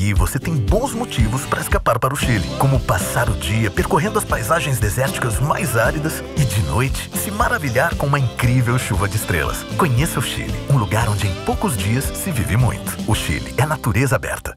Aqui você tem bons motivos para escapar para o Chile, como passar o dia percorrendo as paisagens desérticas mais áridas e, de noite, se maravilhar com uma incrível chuva de estrelas. Conheça o Chile, um lugar onde em poucos dias se vive muito. O Chile é natureza aberta.